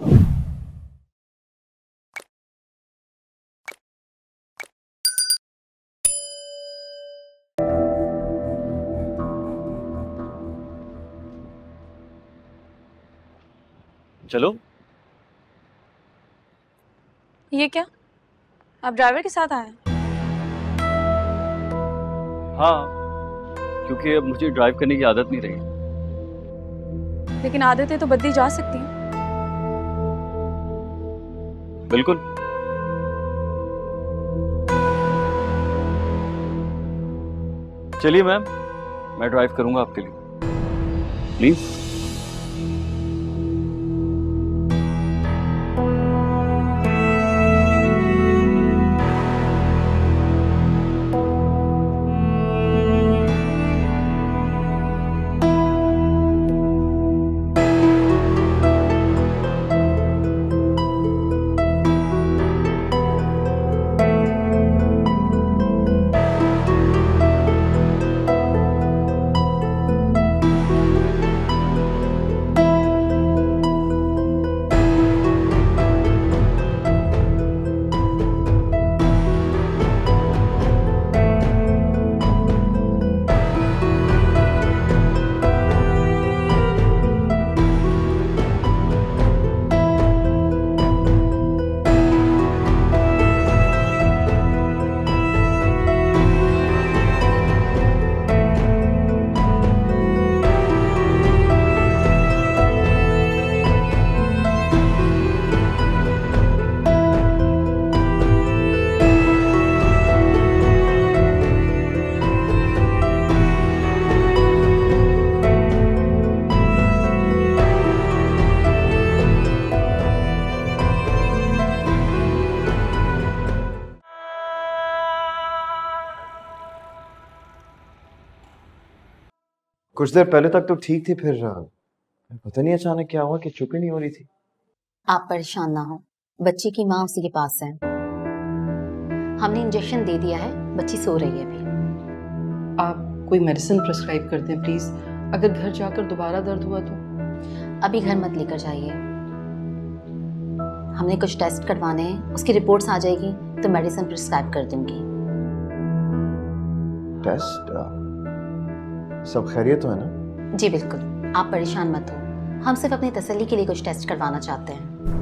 चलो। ये क्या, आप ड्राइवर के साथ आए? हाँ, क्योंकि अब मुझे ड्राइव करने की आदत नहीं रही। लेकिन आदतें तो बदली जा सकती हैं। बिल्कुल। चलिए मैम, मैं ड्राइव करूंगा आपके लिए, प्लीज। कुछ देर पहले तक तो ठीक थी, फिर पता नहीं अचानक क्या हुआ कि चुप ही नहीं हो रही थी। आप परेशान ना हो, बच्ची की माँ उसी के पास है। हमने इंजेक्शन दे दिया है, बच्ची सो रही है अभी। आप कोई मेडिसिन प्रिस्क्राइब कर दें प्लीज, अगर घर जाकर दोबारा दर्द हुआ तो। अभी घर मत लेकर जाइए, हमने कुछ टेस्ट करवाने हैं, उसकी रिपोर्ट्स आ जाएगी तो मेडिसिन प्रिस्क्राइब कर दूंगी। टेस्ट? सब खैरियत हो ना? जी बिल्कुल, आप परेशान मत हो, हम सिर्फ अपनी तसल्ली के लिए कुछ टेस्ट करवाना चाहते हैं।